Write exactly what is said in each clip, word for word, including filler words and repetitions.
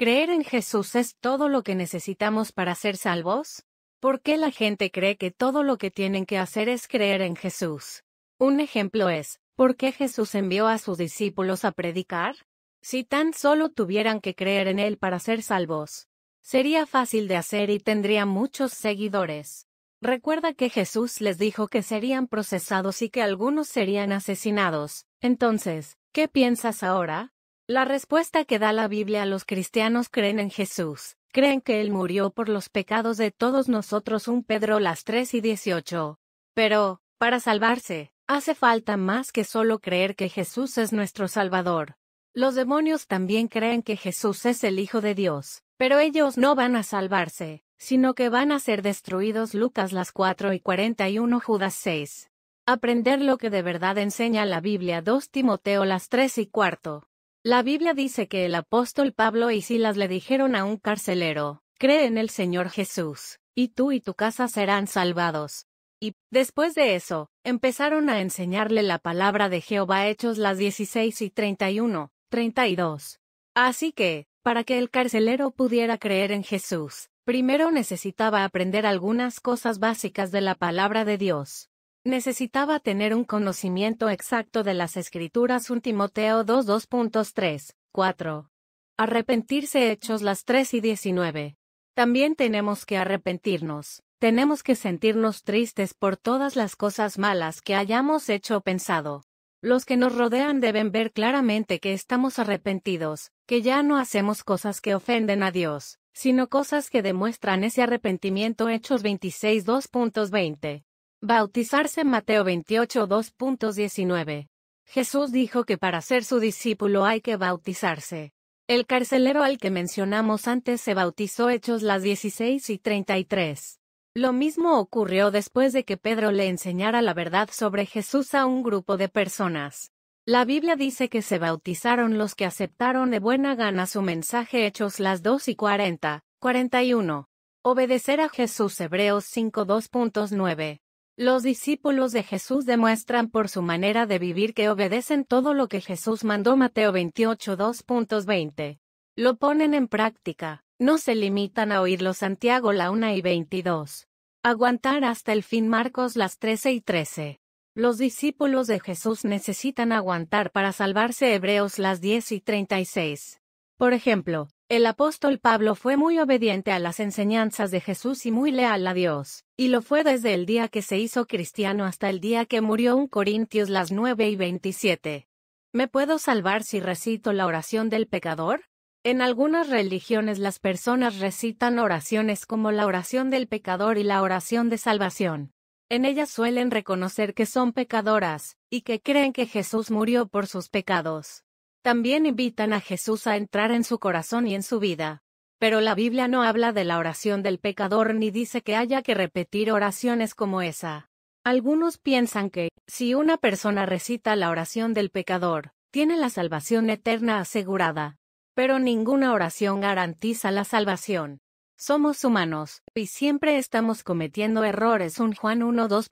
¿Creer en Jesús es todo lo que necesitamos para ser salvos? ¿Por qué la gente cree que todo lo que tienen que hacer es creer en Jesús? Un ejemplo es, ¿por qué Jesús envió a sus discípulos a predicar? Si tan solo tuvieran que creer en Él para ser salvos, sería fácil de hacer y tendría muchos seguidores. Recuerda que Jesús les dijo que serían procesados y que algunos serían asesinados. Entonces, ¿qué piensas ahora? La respuesta que da la Biblia a los cristianos creen en Jesús. Creen que Él murió por los pecados de todos nosotros. Primera de Pedro tres y dieciocho. Pero, para salvarse, hace falta más que solo creer que Jesús es nuestro Salvador. Los demonios también creen que Jesús es el Hijo de Dios, pero ellos no van a salvarse, sino que van a ser destruidos. Lucas las cuatro y cuarenta y uno, Judas seis. Aprender lo que de verdad enseña la Biblia. Dos Timoteo las tres y cuarto. La Biblia dice que el apóstol Pablo y Silas le dijeron a un carcelero, cree en el Señor Jesús, y tú y tu casa serán salvados. Y, después de eso, empezaron a enseñarle la palabra de Jehová. Hechos las dieciséis y treinta y uno, treinta y dos. Así que, para que el carcelero pudiera creer en Jesús, primero necesitaba aprender algunas cosas básicas de la palabra de Dios. Necesitaba tener un conocimiento exacto de las Escrituras. Primera de Timoteo dos, dos, tres, cuatro. Arrepentirse. Hechos las tres y diecinueve. También tenemos que arrepentirnos. Tenemos que sentirnos tristes por todas las cosas malas que hayamos hecho o pensado. Los que nos rodean deben ver claramente que estamos arrepentidos, que ya no hacemos cosas que ofenden a Dios, sino cosas que demuestran ese arrepentimiento. Hechos veintiséis, dos, veinte. Bautizarse. Mateo veintiocho, dos, diecinueve. Jesús dijo que para ser su discípulo hay que bautizarse. El carcelero al que mencionamos antes se bautizó. Hechos las dieciséis y treinta y tres. Lo mismo ocurrió después de que Pedro le enseñara la verdad sobre Jesús a un grupo de personas. La Biblia dice que se bautizaron los que aceptaron de buena gana su mensaje. Hechos las dos y cuarenta, cuarenta y uno. Obedecer a Jesús. Hebreos cinco, dos, nueve. Los discípulos de Jesús demuestran por su manera de vivir que obedecen todo lo que Jesús mandó. Mateo veintiocho, dos, veinte. Lo ponen en práctica, no se limitan a oírlo. Santiago la uno y veintidós. Aguantar hasta el fin. Marcos las trece y trece. Los discípulos de Jesús necesitan aguantar para salvarse. Hebreos las diez y treinta y seis. Por ejemplo, el apóstol Pablo fue muy obediente a las enseñanzas de Jesús y muy leal a Dios, y lo fue desde el día que se hizo cristiano hasta el día que murió. Primera de Corintios las nueve y veintisiete. ¿Me puedo salvar si recito la oración del pecador? En algunas religiones las personas recitan oraciones como la oración del pecador y la oración de salvación. En ellas suelen reconocer que son pecadoras, y que creen que Jesús murió por sus pecados. También invitan a Jesús a entrar en su corazón y en su vida. Pero la Biblia no habla de la oración del pecador ni dice que haya que repetir oraciones como esa. Algunos piensan que, si una persona recita la oración del pecador, tiene la salvación eterna asegurada. Pero ninguna oración garantiza la salvación. Somos humanos, y siempre estamos cometiendo errores. Primera de Juan uno, dos,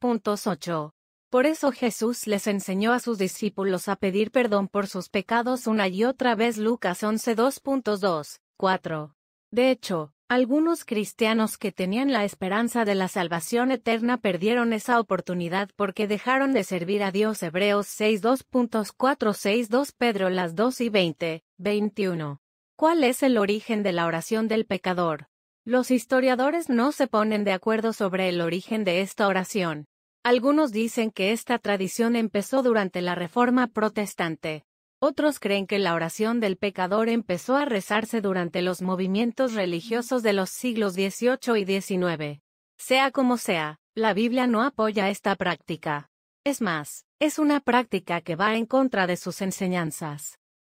ocho. Por eso Jesús les enseñó a sus discípulos a pedir perdón por sus pecados una y otra vez. Lucas once, dos, dos, cuatro. De hecho, algunos cristianos que tenían la esperanza de la salvación eterna perdieron esa oportunidad porque dejaron de servir a Dios. Hebreos seis, dos, cuatro, seis, dos. Pedro las dos y veinte, veintiuno. ¿Cuál es el origen de la oración del pecador? Los historiadores no se ponen de acuerdo sobre el origen de esta oración. Algunos dicen que esta tradición empezó durante la Reforma Protestante. Otros creen que la oración del pecador empezó a rezarse durante los movimientos religiosos de los siglos dieciocho y diecinueve. Sea como sea, la Biblia no apoya esta práctica. Es más, es una práctica que va en contra de sus enseñanzas.